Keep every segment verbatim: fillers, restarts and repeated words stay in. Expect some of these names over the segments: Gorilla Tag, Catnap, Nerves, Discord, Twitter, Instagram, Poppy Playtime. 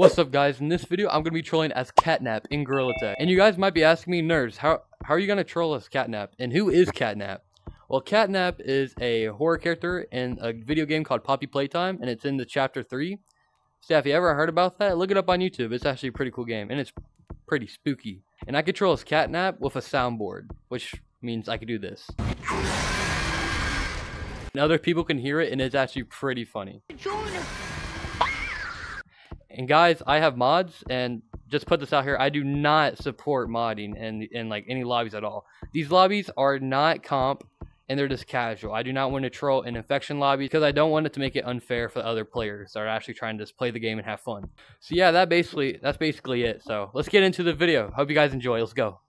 What's up, guys? In this video, I'm gonna be trolling as Catnap in Gorilla Tag. And you guys might be asking me, Nerves, how how are you gonna troll as Catnap? And who is Catnap? Well, Catnap is a horror character in a video game called Poppy Playtime, and it's in the chapter three. So if you ever heard about that, look it up on YouTube. It's actually a pretty cool game, and it's pretty spooky. And I could troll as Catnap with a soundboard, which means I could do this. And other people can hear it, and it's actually pretty funny. And guys, I have mods, and just put this out here, I do not support modding and, and like any lobbies at all. These lobbies are not comp, and they're just casual. I do not want to troll an infection lobby because I don't want it to make it unfair for the other players that are actually trying to just play the game and have fun. So yeah, that basically that's basically it. So let's get into the video. Hope you guys enjoy. Let's go.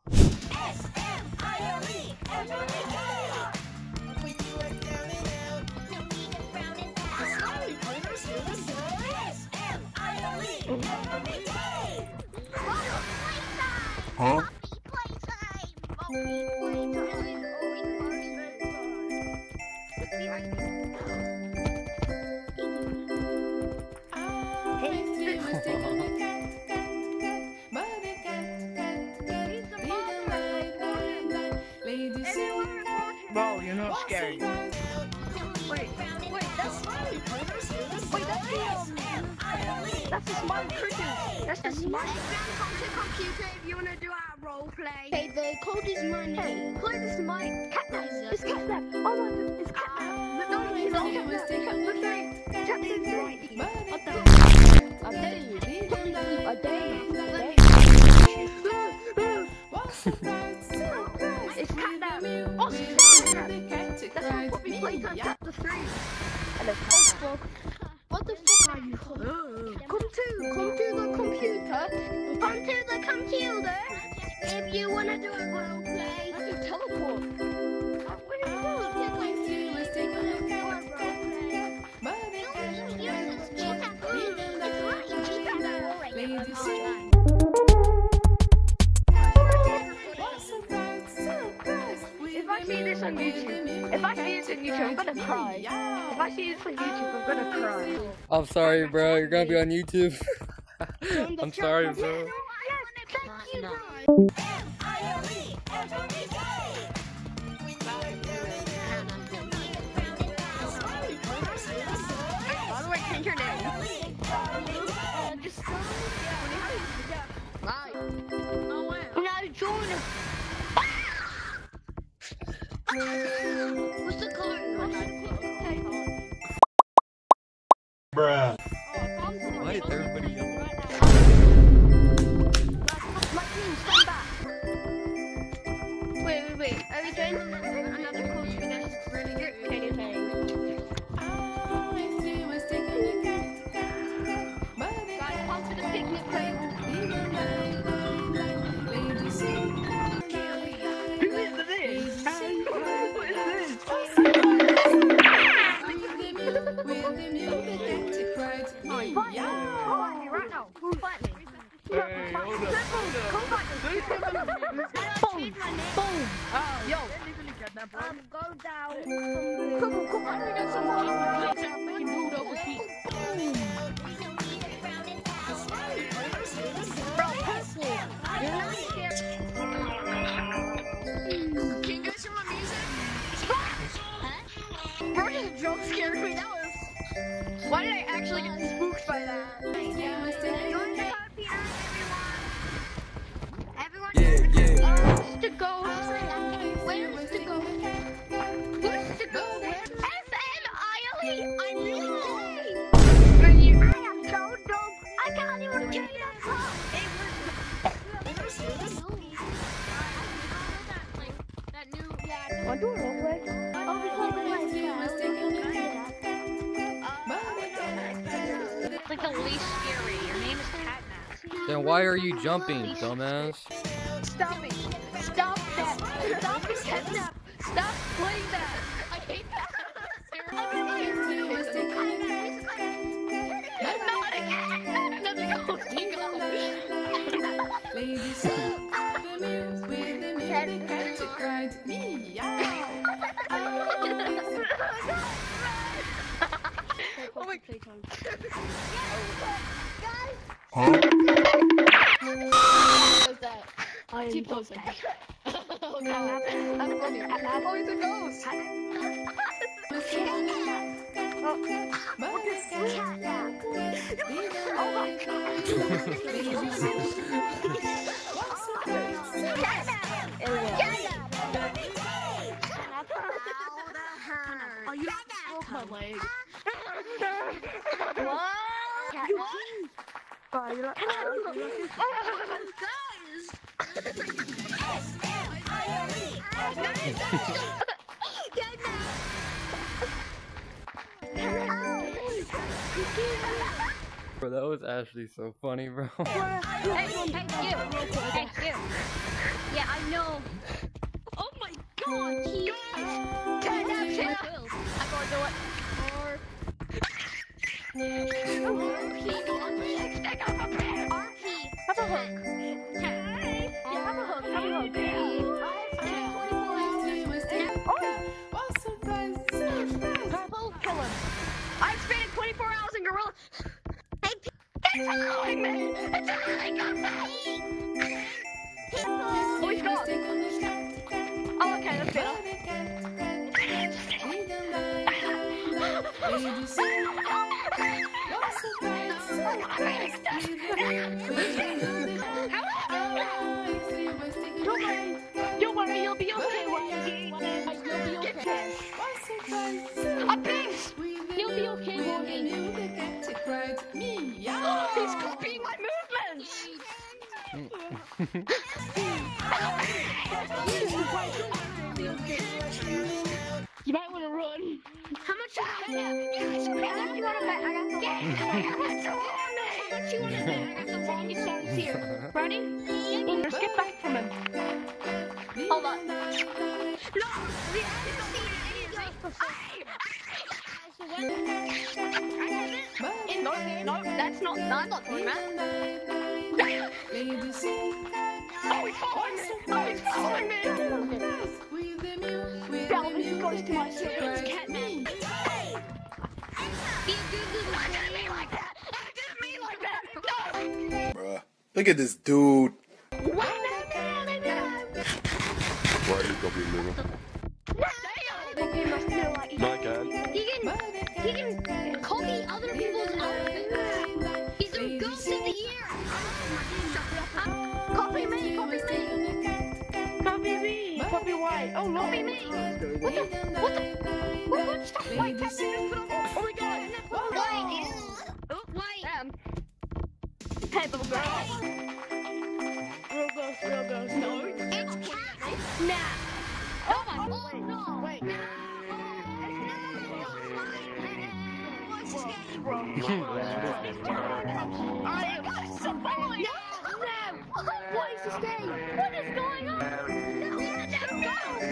Huh? Wow, you're not scary. Wait, wait, that's funny. Wait, that's real. That's a smart cricket. That's a smart computer if you want to do our role play. Okay, the code is my name. Code is my Catnap. It's Catnap. Oh my god, it's Catnap. No, it's not Catnap. Look at it. Chapter's right. What the hell? I dare you. I dare you. It's Catnap. Oh, it's Catnap. That's why Poppy Playtime chapter three. And it's Catnap. What the fuck are you? Come to, come to the computer. Come to the computer. If you wanna do a role play, I can teleport. What are you doing? Let's take a look at our role play. Don't leave yours as cheetah food. It's right, cheetah food. Ladies, see? If I see this on YouTube, if I see this on YouTube, I'm gonna cry. If I see this on YouTube, I'm gonna cry. I'm sorry, bro. You're gonna be on YouTube. I'm sorry, bro. By the way, change your name. Just now, join us. What's the color? Bruh. Why is everybody yelling? Wait, wait, wait. Are we doing another course for this? Really good. Guys, come to the picnic table. Um, go down. Come on, come on. Get some water. Bro, pencil. You're not scared. Can you guys hear my music? Huh? Bro, the joke scared me. That was... Why did I actually get spooked by that? Everyone. Everyone. Yeah, yeah. Where's to go? Where's to go? Where's to go? I knew it! I am so dope! I can't even get it on top! It was... That new... Yeah. I'm doing role play. Oh, because of my... It's like the least scary. Your name is Catnap. Then why are you jumping, dumbass? Stop it! Stop that! Stop it, Catnap! Stop playing that! I hate that! Oh my god! Guys! I am posing. Oh no. I'm going to I'm always a ghost. Oh my god. Are you my leg? What? You bro, that was actually so funny, bro. Hey, hey, you. Hey, you. Yeah, I know. Oh my god, he... I gotta do it. Or... Have a hook. Have a hook, have a hook. Don't worry, you'll be okay. You'll be okay. A piece! You'll be okay, Morgan. Oh, he's copying my movements! You might want to run. How much you want? How much you want to bet? I got the How much you want to bet? I got the wrong sense here. Ready? We'll just get back from him. Hold on. No! The I No, no, that's not. No, I'm not doing that. Oh, he's following me! Oh, he's following me! He goes to my sister's Catnap. Hey! He didn't mean like that! I didn't mean like that! No! Bruh, look at this dude. Why are you copying me? No, I can't. He can, he can copy other people's outfits. He's a ghost of the year! Copy me, copy me! Copy me! Copy white! Oh, no. Copy me! What the? What the? What, what's the? White captain! Oh my god! White! Oh, white! Um. Hey, little girl. Real ghost, real ghost. No. It's cat! Nah. Oh my god! Oh no! Wait. No! It's not white! What's this game? I am disappointed! No! No! What is this game? What is going on? You need to get out of here!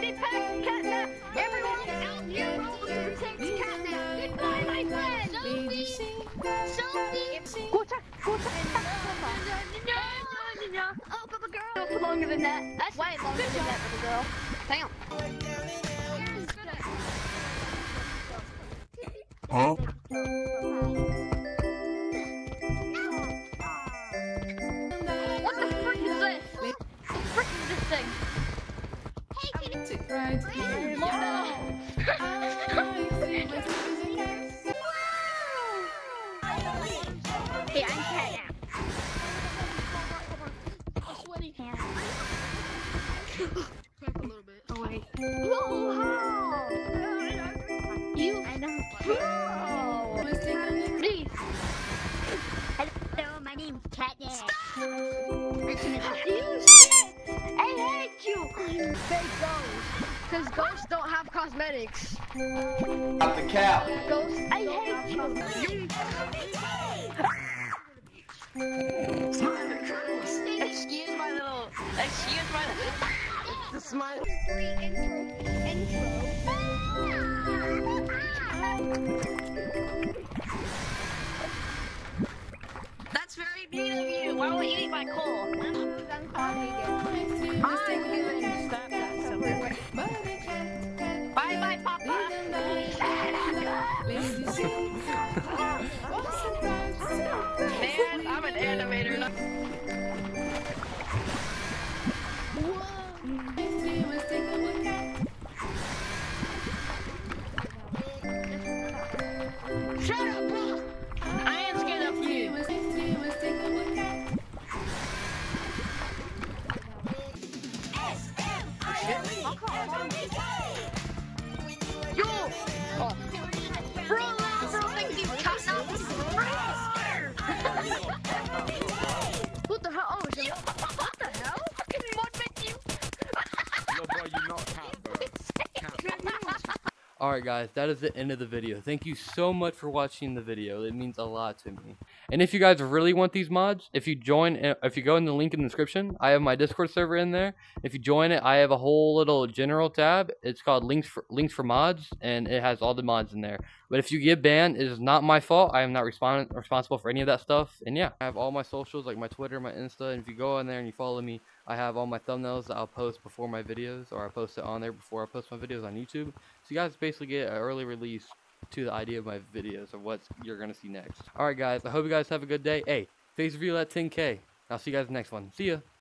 They packed Catnap! Everyone out here rolls protect Catnap! Goodbye, my friend! Sophie! Sophie! Go check! Go check! No! No! Oh, little girl! That's longer than that. That's way longer than that, little girl. Damn! Huh? What the frick is this? What the frick is this thing? Sit right here. Wow. Hey, I'm Catnap. I'm sweaty. Clap a little bit. Oh, wait. Whoa. You. I know. Whoa. Please. Hello, my name's Catnap. Stop. I hate you! Fake ghosts. Because ghosts don't have cosmetics. Not the cow. Ghosts I hate you. Excuse my little. Excuse my little. The smile. Three intro. Intro. That's very mean of you. Why won't you eat my coal? Bye-bye, Papa. Man, I'm an animator. Whoa. Shut up, Pop. I am scared of you. What the hell? Oh, you, what the hell? Fucking mudbit you. No, boy, you not cat, bro. Alright guys, that is the end of the video. Thank you so much for watching the video. It means a lot to me. And if you guys really want these mods, if you join, if you go in the link in the description, I have my Discord server in there. If you join it, I have a whole little general tab. It's called Links for, Links for Mods, and it has all the mods in there. But if you get banned, it is not my fault. I am not respon responsible for any of that stuff. And yeah, I have all my socials, like my Twitter, my Insta. And if you go in there and you follow me, I have all my thumbnails that I'll post before my videos, or I post it on there before I post my videos on YouTube. So you guys basically get an early release to the idea of my videos of what you're gonna see next. Alright guys, I hope you guys have a good day. Hey, thanks for that ten K. I'll see you guys in the next one. See ya!